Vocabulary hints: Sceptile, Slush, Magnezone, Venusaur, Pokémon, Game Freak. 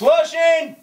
Slushing!